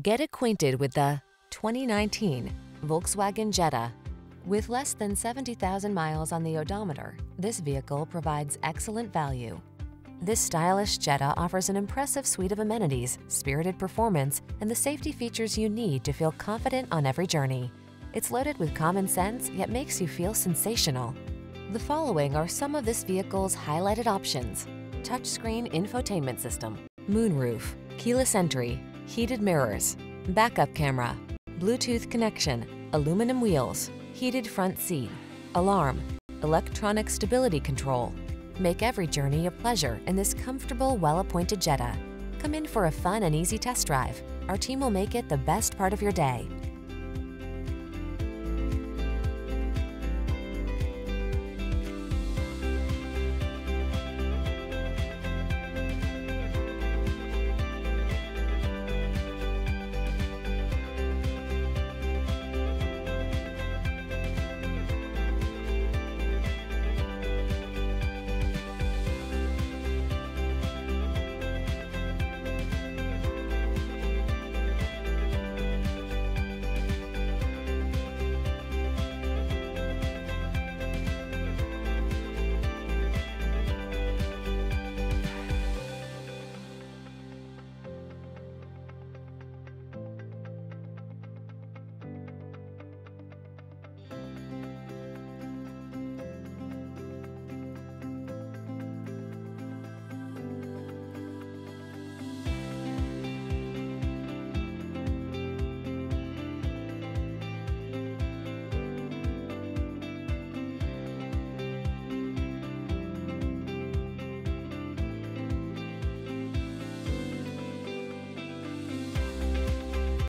Get acquainted with the 2019 Volkswagen Jetta. With less than 70,000 miles on the odometer, this vehicle provides excellent value. This stylish Jetta offers an impressive suite of amenities, spirited performance, and the safety features you need to feel confident on every journey. It's loaded with common sense, yet makes you feel sensational. The following are some of this vehicle's highlighted options: touchscreen infotainment system, moonroof, keyless entry, heated mirrors, backup camera, Bluetooth connection, aluminum wheels, heated front seat, alarm, electronic stability control. Make every journey a pleasure in this comfortable, well-appointed Jetta. Come in for a fun and easy test drive. Our team will make it the best part of your day.